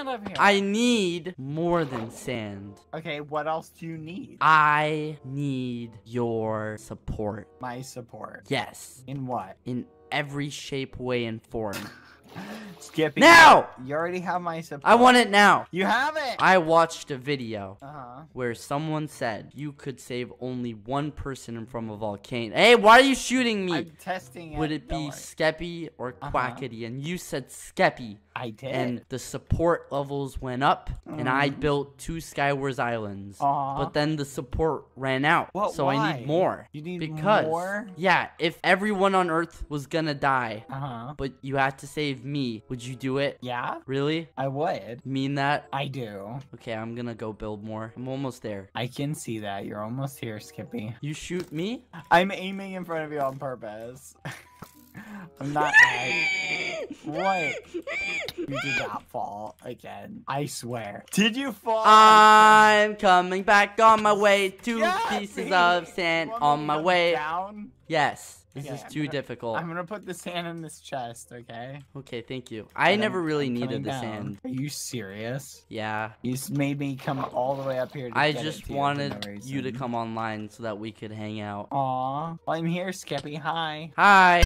over here. I need more than sand. Okay, what else do you need? I need your support. My support? Yes. In what? In every shape, way, and form. Skeppy. Now! You already have my support. I want it now. You have it! I watched a video where someone said you could save only one person from a volcano. Hey, why are you shooting me? I'm testing it. Would it be Skeppy or Quackity? And you said Skeppy. I did. And the support levels went up, and I built 2 Skywars islands. But then the support ran out, so why? I need more. You need more? Yeah, if everyone on Earth was gonna die, but you had to save me, would you do it? Yeah. Really? I would. Mean that? I do. Okay, I'm gonna go build more. I'm almost there. I can see that. You're almost here, Skeppy. You shoot me? I'm aiming in front of you on purpose. I'm not. What? You did not fall again. I swear. Did you fall? I'm coming back on my way. 2 pieces of sand on my way. Down? Yes. This is too difficult. I'm gonna put the sand in this chest, okay? Okay, thank you. I never really needed the sand. Are you serious? Yeah. You made me come all the way up here to I just wanted you to come online so that we could hang out. Aw. Well, I'm here, Skeppy. Hi. Hi.